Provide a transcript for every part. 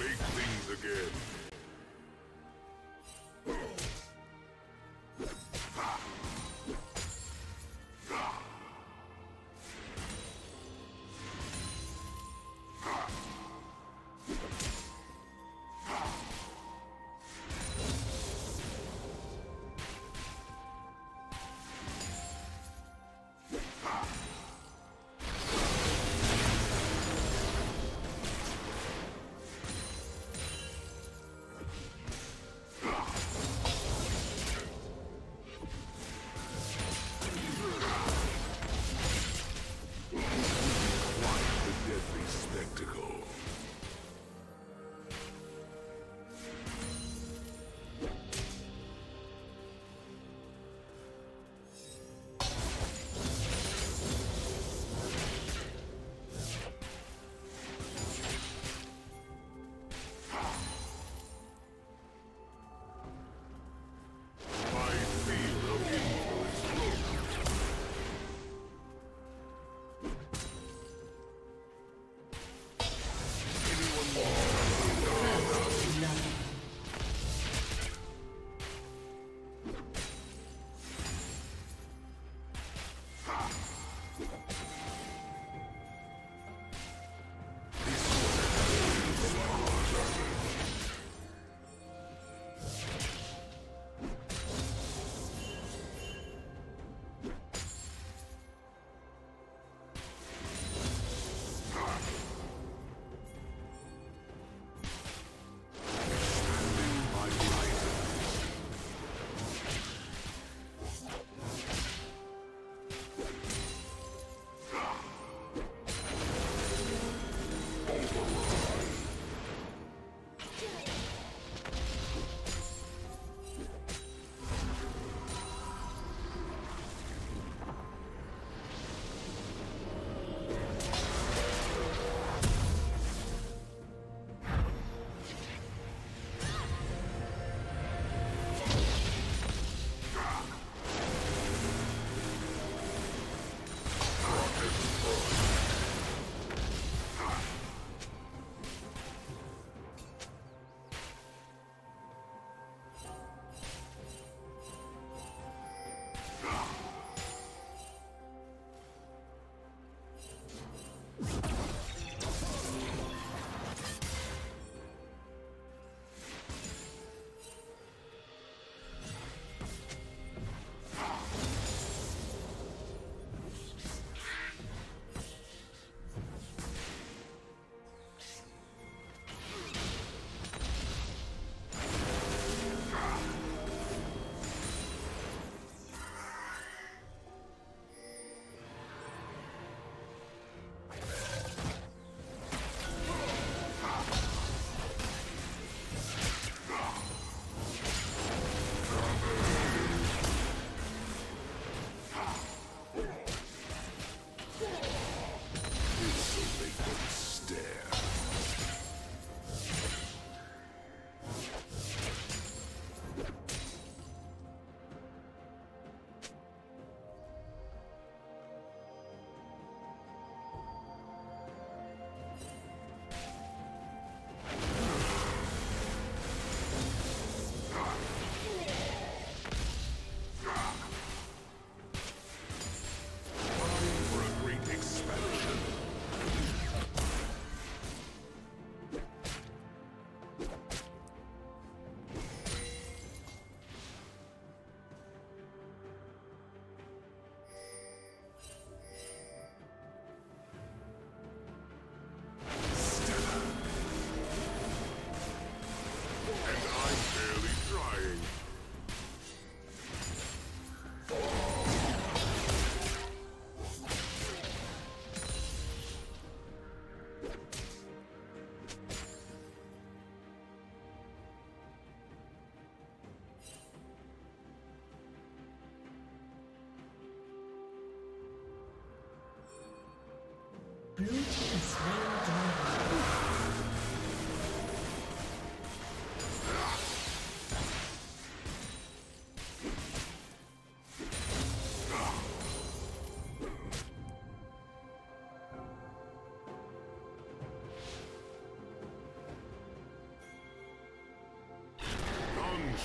make things again.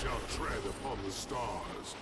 shall tread upon the stars.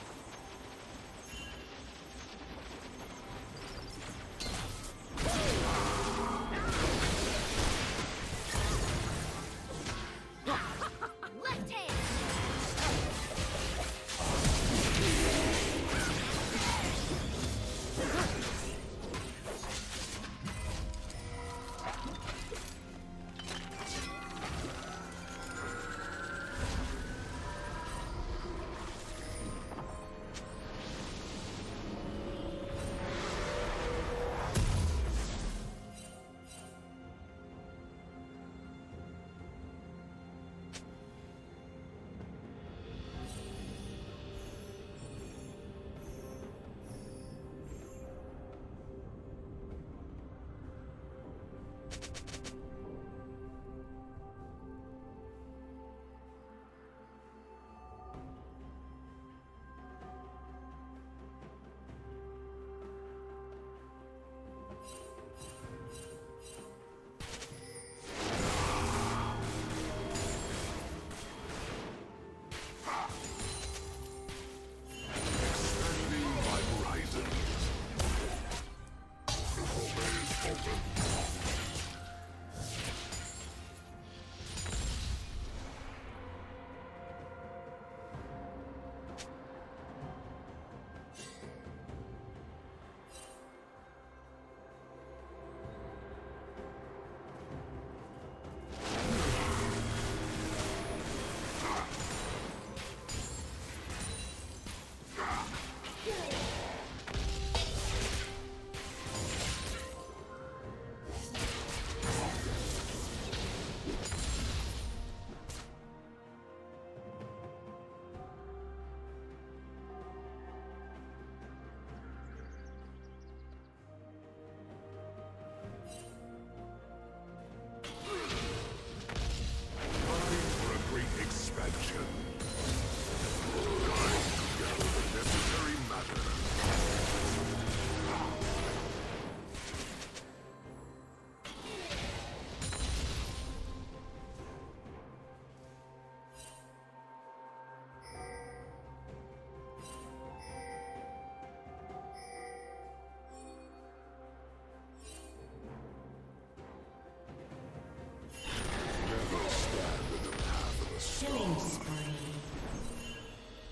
Killing spree.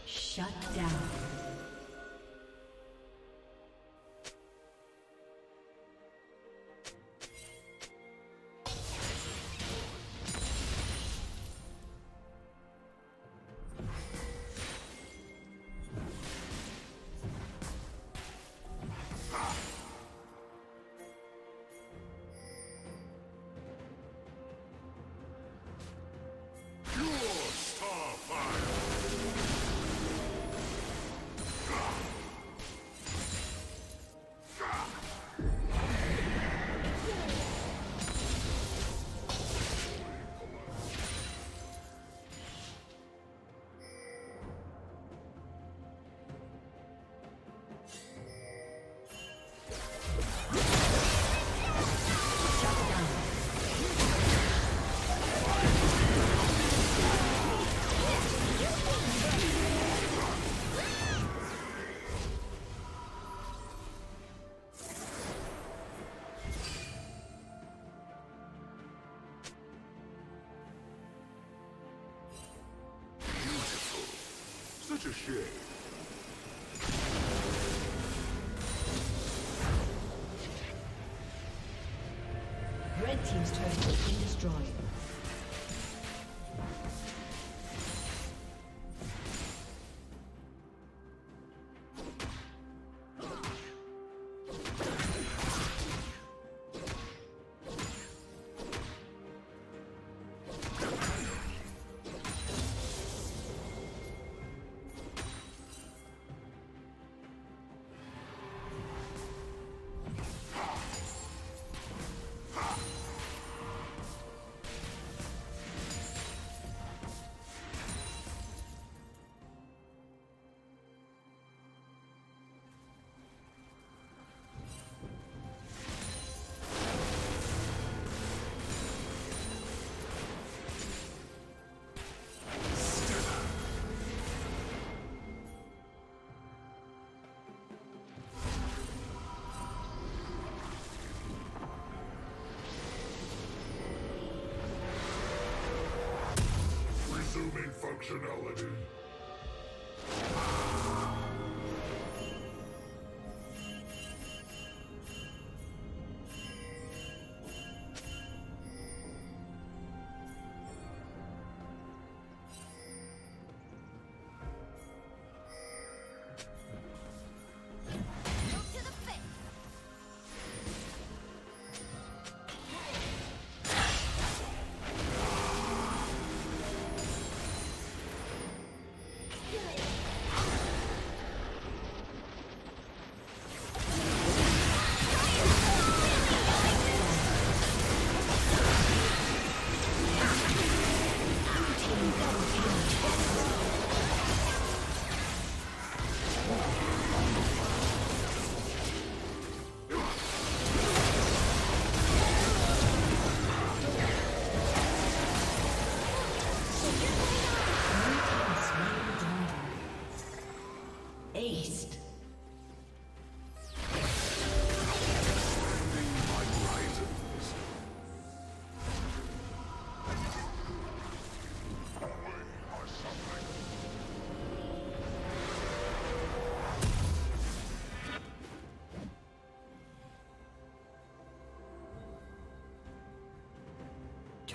Shut down. Such a shame. Red team's turret has been destroyed. functionality.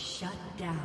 Shut down.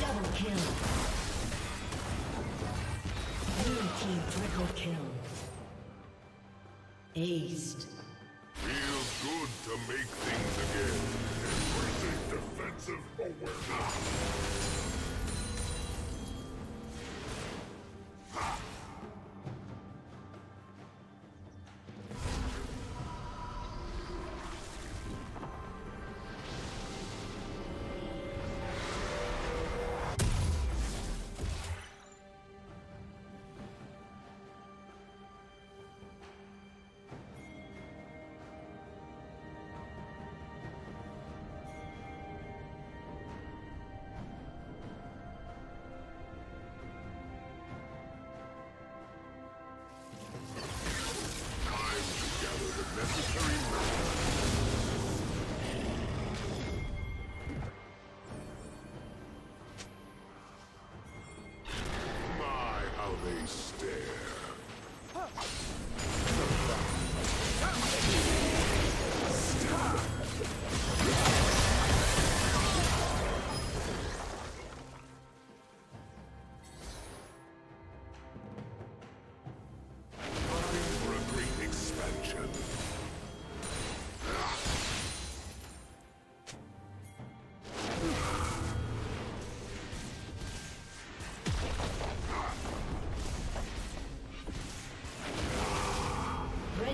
Double kill. Blue team triple kill. Aced. Feels good to make things again. Embracing defensive awareness.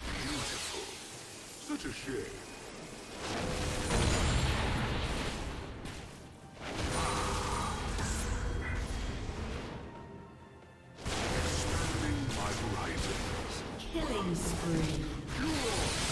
Beautiful. Such a shame. Expanding my horizons. Killing spree.